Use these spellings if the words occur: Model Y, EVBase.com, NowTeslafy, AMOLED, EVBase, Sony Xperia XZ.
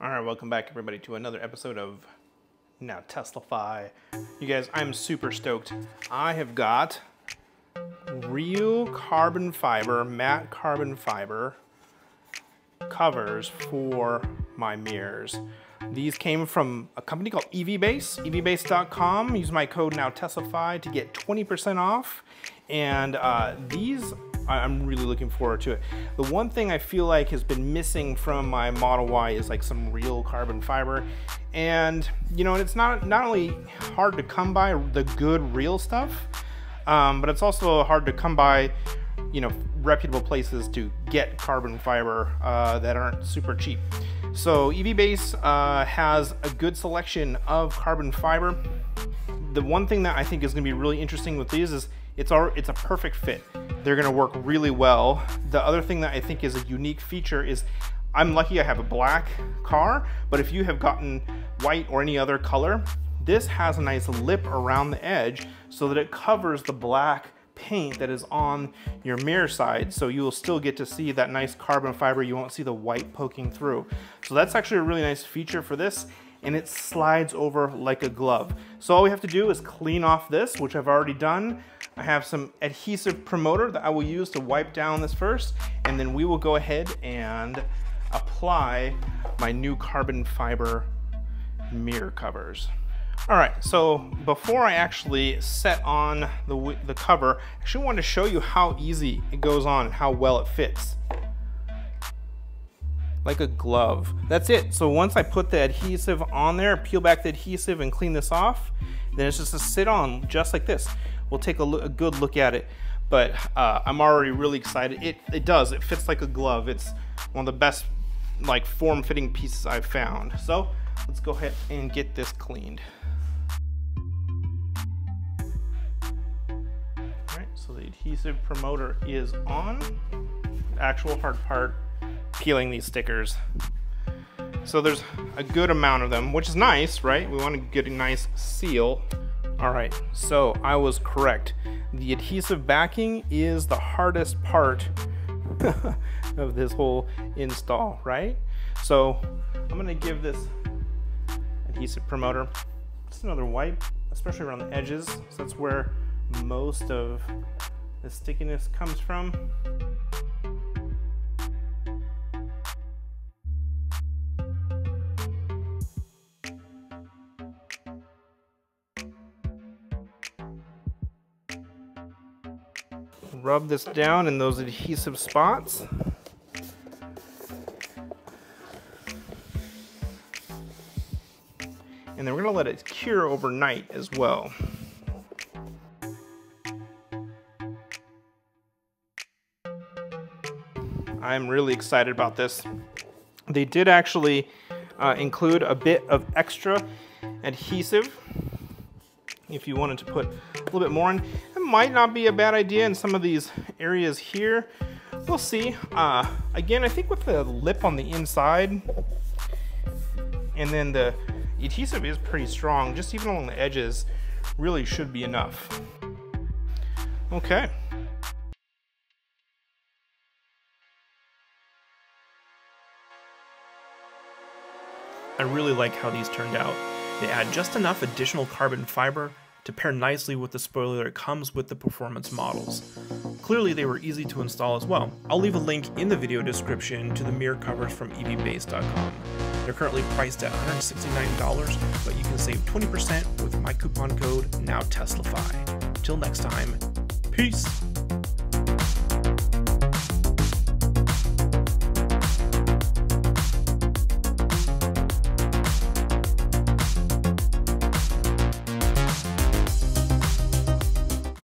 All right, welcome back everybody to another episode of Now Teslafy. You guys, I'm super stoked. I have got real carbon fiber, matte carbon fiber covers for my mirrors. These came from a company called EVBase, EVBase.com. Use my code NowTeslafy to get 20% off. And these, I'm really looking forward to it. The one thing I feel like has been missing from my Model Y is like some real carbon fiber. And you know, it's not only hard to come by the good real stuff, but it's also hard to come by, you know, reputable places to get carbon fiber that aren't super cheap. So EVBase has a good selection of carbon fiber. The one thing that I think is gonna be really interesting with these is it's a perfect fit. They're gonna work really well. The other thing that I think is a unique feature is I'm lucky I have a black car, but if you have gotten white or any other color, this has a nice lip around the edge so that it covers the black paint that is on your mirror side, so you will still get to see that nice carbon fiber. You won't see the white poking through. So that's actually a really nice feature for this, and it slides over like a glove. So all we have to do is clean off this, which I've already done. I have some adhesive promoter that I will use to wipe down this first, and then we will go ahead and apply my new carbon fiber mirror covers. All right, so before I actually set on the cover, I actually wanted to show you how easy it goes on and how well it fits. Like a glove, that's it. So once I put the adhesive on there, peel back the adhesive and clean this off, then it's just a sit on just like this. We'll take a good look at it, but I'm already really excited. It fits like a glove. It's one of the best like form-fitting pieces I've found. So let's go ahead and get this cleaned. All right, so the adhesive promoter is on. The actual hard part, peeling these stickers. So there's a good amount of them, which is nice, right? We want to get a nice seal. All right, so I was correct. The adhesive backing is the hardest part of this whole install, right? So I'm gonna give this adhesive promoter just another wipe, especially around the edges. So that's where most of the stickiness comes from. Rub this down in those adhesive spots. And then we're gonna let it cure overnight as well. I'm really excited about this. They did actually include a bit of extra adhesive if you wanted to put a little bit more in. It might not be a bad idea in some of these areas here. We'll see. Again, I think with the lip on the inside and then the adhesive is pretty strong, just even along the edges, really should be enough. Okay. I really like how these turned out. They add just enough additional carbon fiber to pair nicely with the spoiler that comes with the performance models. Clearly they were easy to install as well. I'll leave a link in the video description to the mirror covers from EVBase.com. They're currently priced at $169, but you can save 20% with my coupon code NOWTeslafy. Till next time, peace!